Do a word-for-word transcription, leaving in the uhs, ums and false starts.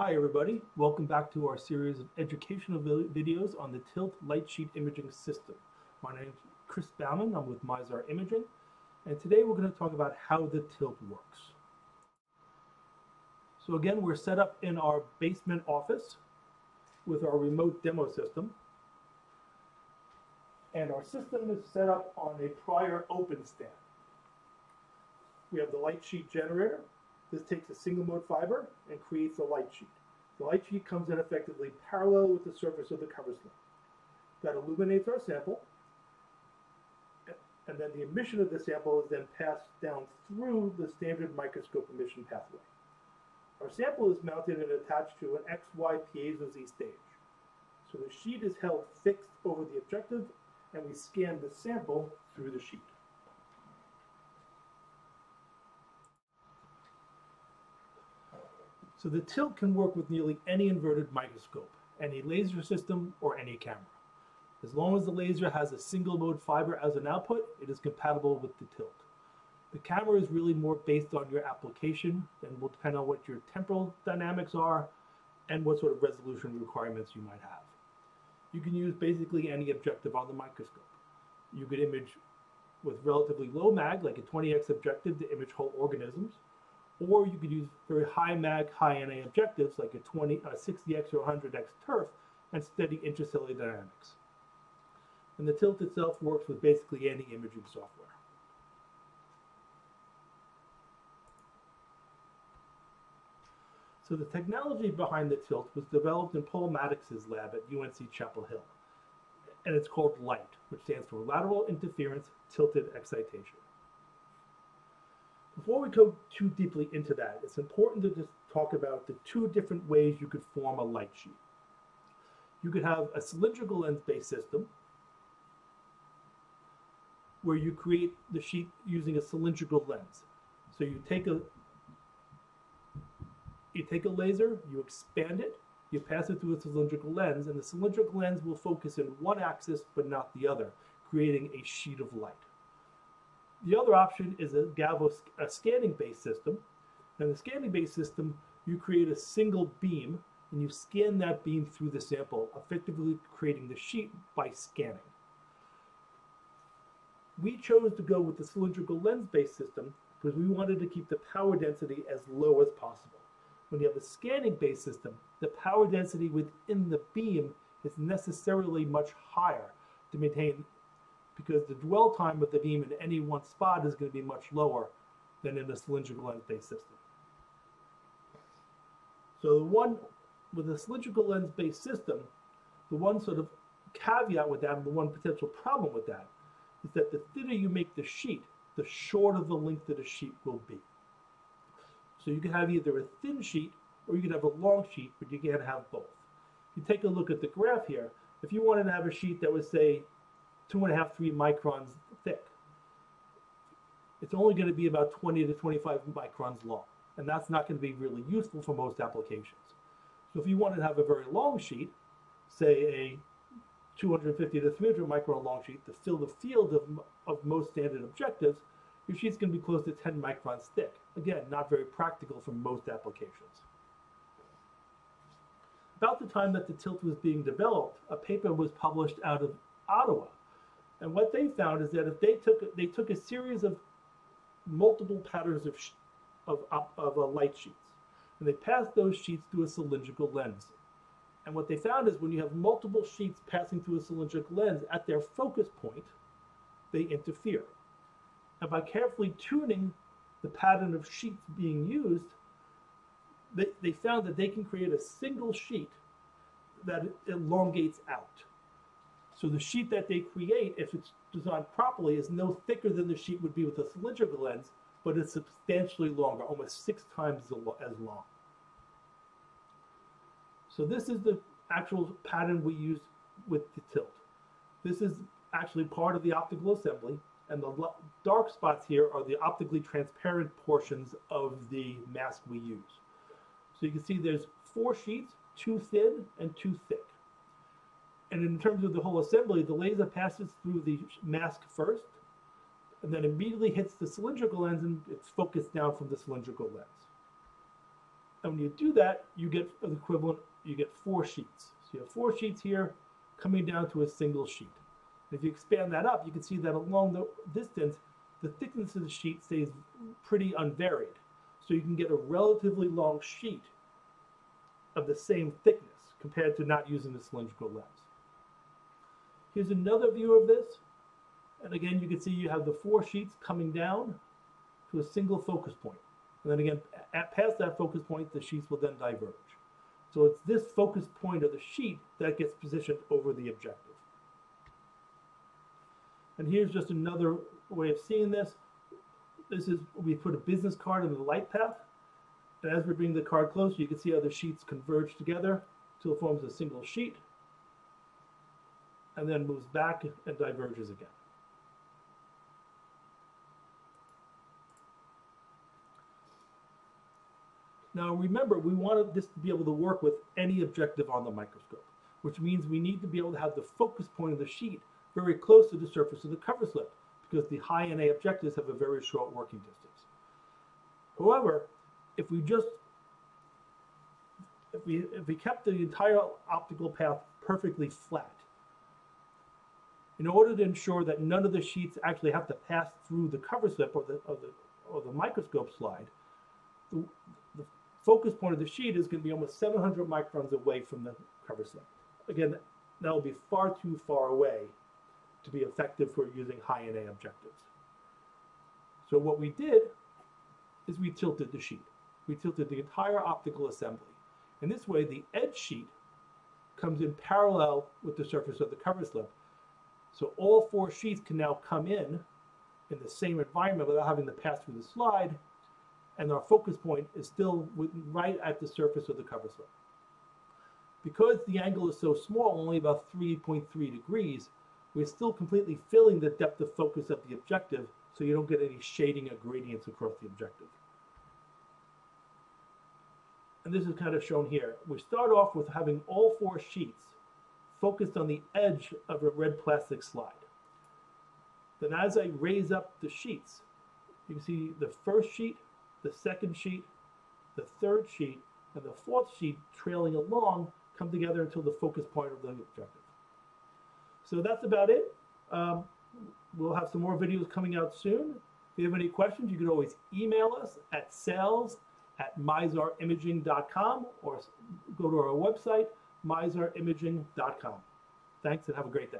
Hi everybody, welcome back to our series of educational videos on the Tilt Light Sheet Imaging System. My name is Chris Bauman, I'm with Mizar Imaging, and today we're going to talk about how the Tilt works. So again, we're set up in our basement office with our remote demo system, and our system is set up on a prior open stand. We have the light sheet generator. This takes a single mode fiber and creates a light sheet. The light sheet comes in effectively parallel with the surface of the cover slip. That illuminates our sample, and then the emission of the sample is then passed down through the standard microscope emission pathway. Our sample is mounted and attached to an X Y piezo Z stage. So the sheet is held fixed over the objective, and we scan the sample through the sheet. So the Tilt can work with nearly any inverted microscope, any laser system, or any camera. As long as the laser has a single mode fiber as an output, it is compatible with the Tilt. The camera is really more based on your application and will depend on what your temporal dynamics are and what sort of resolution requirements you might have. You can use basically any objective on the microscope. You could image with relatively low mag, like a twenty X objective, to image whole organisms. Or you could use very high mag, high N A objectives like a sixty X or one hundred X TURF and study intracellular dynamics. And the Tilt itself works with basically any imaging software. So the technology behind the Tilt was developed in Paul Maddox's lab at U N C Chapel Hill, and it's called LIGHT, which stands for Lateral Interference Tilted Excitation. Before we go too deeply into that, it's important to just talk about the two different ways you could form a light sheet. You could have a cylindrical lens-based system where you create the sheet using a cylindrical lens. So you take a, you take a laser, you expand it, you pass it through a cylindrical lens, and the cylindrical lens will focus in one axis but not the other, creating a sheet of light. The other option is a Gavo a scanning-based system. And the scanning-based system, you create a single beam, and you scan that beam through the sample, effectively creating the sheet by scanning. We chose to go with the cylindrical lens-based system because we wanted to keep the power density as low as possible. When you have a scanning-based system, the power density within the beam is necessarily much higher to maintain, because the dwell time of the beam in any one spot is going to be much lower than in a cylindrical lens-based system. So the one with a cylindrical lens-based system, the one sort of caveat with that, and the one potential problem with that, is that the thinner you make the sheet, the shorter the length of the sheet will be. So you can have either a thin sheet or you can have a long sheet, but you can't have both. If you take a look at the graph here, if you wanted to have a sheet that was, say, two and a half, three microns thick, it's only going to be about twenty to twenty-five microns long, and that's not going to be really useful for most applications. So if you wanted to have a very long sheet, say a two hundred fifty to three hundred micron long sheet to fill the field of, of most standard objectives, your sheet's going to be close to ten microns thick. Again, not very practical for most applications. About the time that the Tilt was being developed, a paper was published out of Ottawa. And what they found is that if they took they took a series of multiple patterns of sh of, of uh, light sheets, and they passed those sheets through a cylindrical lens. And what they found is when you have multiple sheets passing through a cylindrical lens, at their focus point, they interfere. And by carefully tuning the pattern of sheets being used, they, they found that they can create a single sheet that elongates out. So the sheet that they create, if it's designed properly, is no thicker than the sheet would be with a cylindrical lens, but it's substantially longer, almost six times as long. So this is the actual pattern we used with the Tilt. This is actually part of the optical assembly, and the dark spots here are the optically transparent portions of the mask we use. So you can see there's four sheets, two thin and two thick. And in terms of the whole assembly, the laser passes through the mask first, and then immediately hits the cylindrical lens, and it's focused down from the cylindrical lens. And when you do that, you get the equivalent, you get four sheets. So you have four sheets here coming down to a single sheet. And if you expand that up, you can see that along the distance, the thickness of the sheet stays pretty unvaried. So you can get a relatively long sheet of the same thickness compared to not using the cylindrical lens. Here's another view of this. And again, you can see you have the four sheets coming down to a single focus point. And then again, at past that focus point, the sheets will then diverge. So it's this focus point of the sheet that gets positioned over the objective. And here's just another way of seeing this. This is, we put a business card in the light path. And as we bring the card closer, you can see how the sheets converge together till it forms a single sheet, and then moves back and diverges again. Now remember, we wanted this to be able to work with any objective on the microscope, which means we need to be able to have the focus point of the sheet very close to the surface of the cover slip, because the high N A objectives have a very short working distance. However, if we just if we if we kept the entire optical path perfectly flat, in order to ensure that none of the sheets actually have to pass through the cover slip or the or the or the microscope slide, the, the focus point of the sheet is going to be almost seven hundred microns away from the cover slip. Again, that will be far too far away to be effective for using high N A objectives. So what we did is we tilted the sheet. We tilted the entire optical assembly. In this way, the edge sheet comes in parallel with the surface of the cover slip. So all four sheets can now come in in the same environment without having to pass through the slide, and our focus point is still right at the surface of the cover slip. Because the angle is so small, only about three point three degrees, we're still completely filling the depth of focus of the objective, so you don't get any shading or gradients across the objective. And this is kind of shown here. We start off with having all four sheets focused on the edge of a red plastic slide. Then as I raise up the sheets, you can see the first sheet, the second sheet, the third sheet, and the fourth sheet trailing along come together until the focus point of the objective. So that's about it. Um, we'll have some more videos coming out soon. If you have any questions, you can always email us at sales at mizar imaging dot com or go to our website, mizar imaging dot com. Thanks and have a great day.